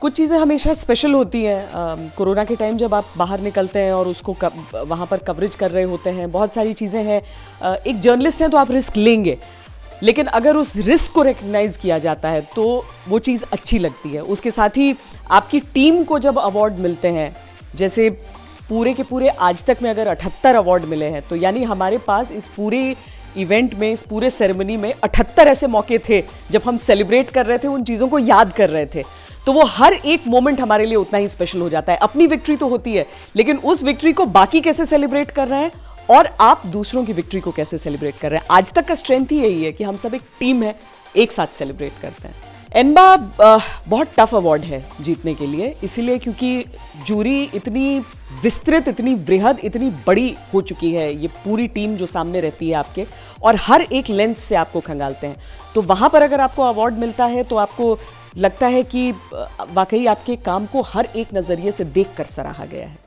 कुछ चीज़ें हमेशा स्पेशल होती हैं। कोरोना के टाइम जब आप बाहर निकलते हैं और उसको वहाँ पर कवरेज कर रहे होते हैं, बहुत सारी चीज़ें हैं। एक जर्नलिस्ट हैं तो आप रिस्क लेंगे, लेकिन अगर उस रिस्क को रिकग्नाइज़ किया जाता है तो वो चीज़ अच्छी लगती है। उसके साथ ही आपकी टीम को जब अवार्ड मिलते हैं, जैसे पूरे के पूरे आज तक में अगर 78 अवार्ड मिले हैं, तो यानी हमारे पास इस पूरे इवेंट में, इस पूरे सेरेमनी में 78 ऐसे मौके थे जब हम सेलिब्रेट कर रहे थे, उन चीज़ों को याद कर रहे थे। तो वो हर एक मोमेंट हमारे लिए उतना ही स्पेशल हो जाता है। अपनी विक्ट्री तो होती है, लेकिन उस विक्ट्री को बाकी कैसे सेलिब्रेट कर रहे हैं और आप दूसरों की विक्ट्री को कैसे सेलिब्रेट कर रहे हैं। आज तक का स्ट्रेंथ ही यही है कि हम सब एक टीम है, एक साथ सेलिब्रेट करते हैं। एनबा बहुत टफ अवार्ड है जीतने के लिए, इसीलिए क्योंकि जूरी इतनी विस्तृत, इतनी वृहद, इतनी बड़ी हो चुकी है। ये पूरी टीम जो सामने रहती है आपके, और हर एक लेंस से आपको खंगालते हैं। तो वहाँ पर अगर आपको अवार्ड मिलता है तो आपको लगता है कि वाकई आपके काम को हर एक नज़रिए से देख कर सराहा गया है।